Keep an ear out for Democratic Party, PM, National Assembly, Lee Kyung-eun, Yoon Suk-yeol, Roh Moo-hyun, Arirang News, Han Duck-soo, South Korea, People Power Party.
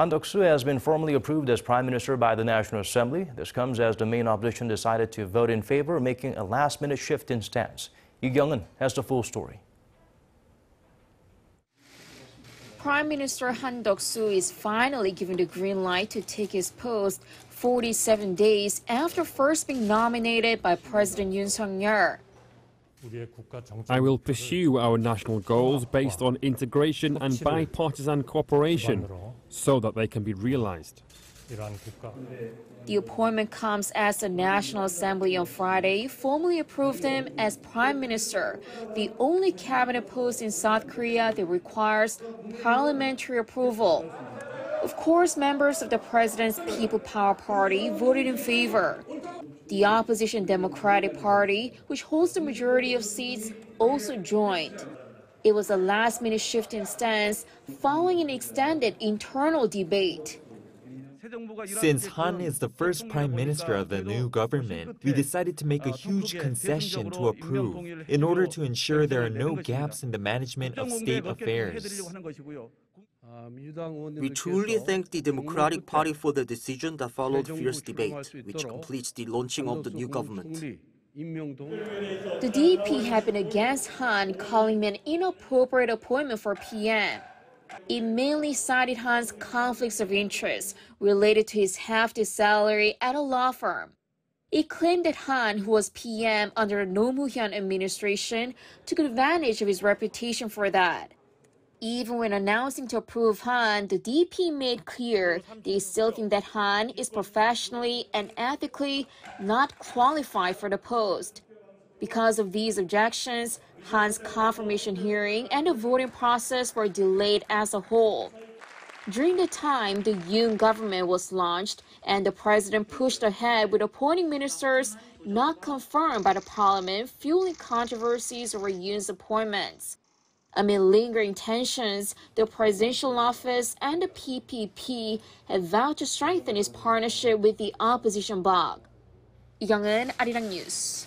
Han Duck-soo has been formally approved as Prime Minister by the National Assembly. This comes as the main opposition decided to vote in favor, making a last-minute shift in stance. Lee Kyung-eun has the full story. Prime Minister Han Duck-soo is finally given the green light to take his post 47 days after first being nominated by President Yoon Suk-yeol. I will pursue our national goals based on integration and bipartisan cooperation so that they can be realized. The appointment comes as the National Assembly on Friday formally approved him as Prime Minister, the only cabinet post in South Korea that requires parliamentary approval. Of course, members of the president's People Power Party voted in favor. The opposition Democratic Party, which holds the majority of seats, also joined. It was a last-minute shift in stance following an extended internal debate. Since Han is the first prime minister of the new government, we decided to make a huge concession to approve in order to ensure there are no gaps in the management of state affairs. We truly thank the Democratic Party for the decision that followed fierce debate, which completes the launching of the new government. The DP had been against Han, calling him an inappropriate appointment for PM. It mainly cited Han's conflicts of interest related to his hefty salary at a law firm. It claimed that Han, who was PM under the Roh Moo-hyun administration, took advantage of his reputation for that. Even when announcing to approve Han, the DP made clear they still think that Han is professionally and ethically not qualified for the post. Because of these objections, Han's confirmation hearing and the voting process were delayed as a whole. During the time, the Yoon government was launched, and the president pushed ahead with appointing ministers not confirmed by the parliament, fueling controversies over Yoon's appointments. Amid lingering tensions, the presidential office and the PPP have vowed to strengthen its partnership with the opposition bloc. Lee Kyung-eun, Arirang News.